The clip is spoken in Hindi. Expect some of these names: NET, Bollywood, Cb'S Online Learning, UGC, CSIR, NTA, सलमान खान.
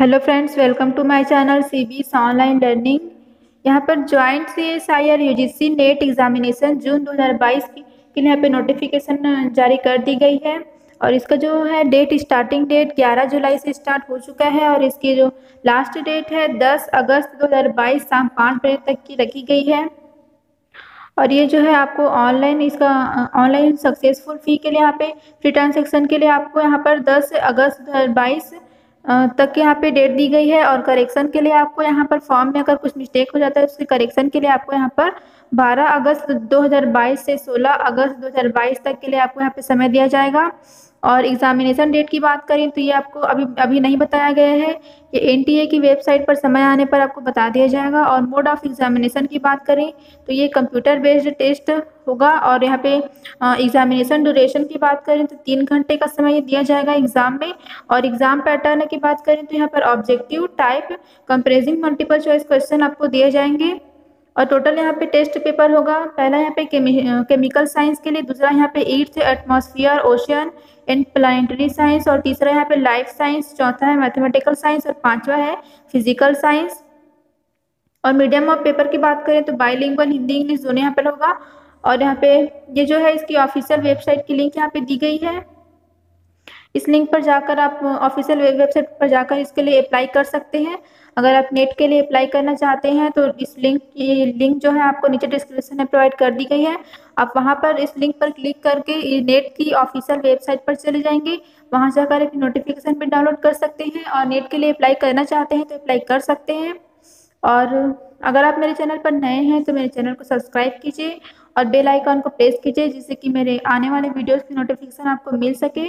Hello friends, welcome to my channel CBS online learning. यहाँ पर joint CSIR UGC NET examination June 2022 के लिए यहाँ पे नोटिफिकेशन जारी कर दी गई है और इसका जो है डेट, स्टार्टिंग डेट 11 जुलाई से स्टार्ट हो चुका है और इसकी जो लास्ट डेट है 10 अगस्त 2022 शाम 5 बजे तक की रखी गई है। और ये जो है आपको ऑनलाइन, इसका ऑनलाइन सक्सेसफुल फी के लिए यहाँ पे फ्री ट्रांजेक्शन के लिए आपको यहाँ पर 10 अगस्त 2022 तक यहाँ पे डेट दी गई है। और करेक्शन के लिए आपको यहाँ पर फॉर्म में अगर कुछ मिस्टेक हो जाता है उसके करेक्शन के लिए आपको यहाँ पर 12 अगस्त 2022 से 16 अगस्त 2022 तक के लिए आपको यहाँ पे समय दिया जाएगा। और एग्जामिनेशन डेट की बात करें तो ये आपको अभी नहीं बताया गया है, ये एनटीए की वेबसाइट पर समय आने पर आपको बता दिया जाएगा। और मोड ऑफ एग्जामिनेशन की बात करें तो ये कंप्यूटर बेस्ड टेस्ट होगा। और यहाँ पे एग्जामिनेशन ड्यूरेशन की बात करें तो 3 घंटे का समय दिया जाएगा एग्ज़ाम में। और एग्ज़ाम पैटर्न की बात करें तो यहाँ पर objective, type, comprising, multiple choice question आपको दिए जाएंगे। और टोटल यहाँ पे टेस्ट पेपर होगा, पहला यहाँ पे केमिकल साइंस के लिए, दूसरा यहाँ पे earth, atmosphere, ocean and planetary science, और तीसरा यहाँ पे लाइफ साइंस, चौथा है मैथमेटिकल साइंस और पांचवा है फिजिकल साइंस। और मीडियम ऑफ पेपर की बात करें तो बाइलिंगुअल हिंदी इंग्लिश दोनों यहाँ पे होगा। और यहाँ पे ये जो है इसकी ऑफिशियल वेबसाइट की लिंक यहाँ पे दी गई है, इस लिंक पर जाकर आप ऑफिशियल वेबसाइट पर जाकर इसके लिए अप्लाई कर सकते हैं। अगर आप नेट के लिए अप्लाई करना चाहते हैं तो इस लिंक की लिंक जो है आपको नीचे डिस्क्रिप्शन में प्रोवाइड कर दी गई है। आप वहां पर इस लिंक पर क्लिक करके नेट की ऑफिशियल वेबसाइट पर चले जाएंगे, वहां जाकर एक नोटिफिकेशन भी डाउनलोड कर सकते हैं। और नेट के लिए अप्लाई करना चाहते हैं तो अप्लाई कर सकते हैं। और अगर आप मेरे चैनल पर नए हैं तो मेरे चैनल को सब्सक्राइब कीजिए और बेल आइकॉन को प्रेस कीजिए जिससे कि मेरे आने वाले वीडियोज़ की नोटिफिकेशन आपको मिल सके।